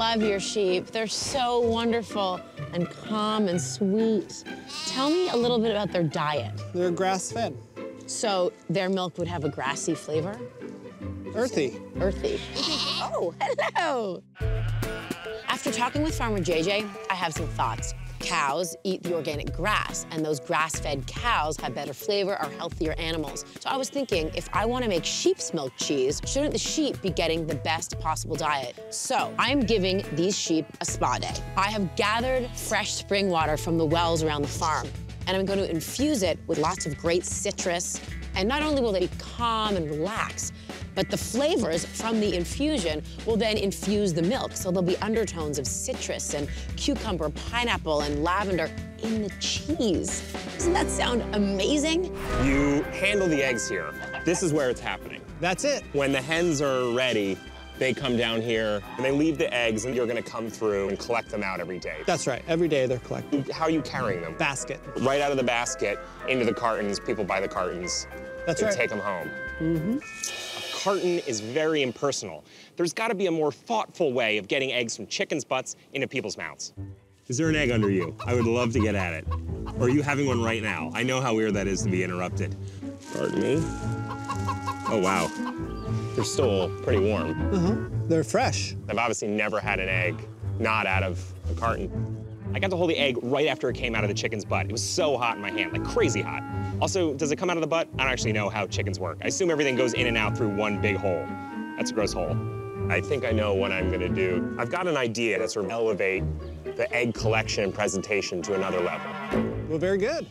love your sheep. They're so wonderful and calm and sweet. Tell me a little bit about their diet. They're grass-fed. So their milk would have a grassy flavor? Earthy. Earthy. Oh, hello. After talking with Farmer JJ, I have some thoughts. Cows eat the organic grass, and those grass-fed cows have better flavor, are healthier animals. So I was thinking, if I want to make sheep's milk cheese, shouldn't the sheep be getting the best possible diet? So I'm giving these sheep a spa day. I have gathered fresh spring water from the wells around the farm, and I'm going to infuse it with lots of great citrus. And not only will they be calm and relaxed, but the flavors from the infusion will then infuse the milk, so there'll be undertones of citrus and cucumber, pineapple, and lavender in the cheese. Doesn't that sound amazing? You handle the eggs here. This is where it's happening. That's it. When the hens are ready, they come down here, and they leave the eggs, and you're gonna come through and collect them out every day. That's right, every day they're collected. How are you carrying them? Basket. Right out of the basket, into the cartons. People buy the cartons. That's right. Take them home. Mm-hmm. Carton is very impersonal. There's got to be a more thoughtful way of getting eggs from chickens' butts into people's mouths. Is there an egg under you? I would love to get at it. Or are you having one right now? I know how weird that is to be interrupted. Pardon me. Oh, wow. They're still pretty warm. They're fresh. I've obviously never had an egg not out of a carton. I got to hold the egg right after it came out of the chicken's butt. It was so hot in my hand, like crazy hot. Also, does it come out of the butt? I don't actually know how chickens work. I assume everything goes in and out through one big hole. That's a gross hole. I think I know what I'm gonna do. I've got an idea to sort of elevate the egg collection and presentation to another level. Well, very good.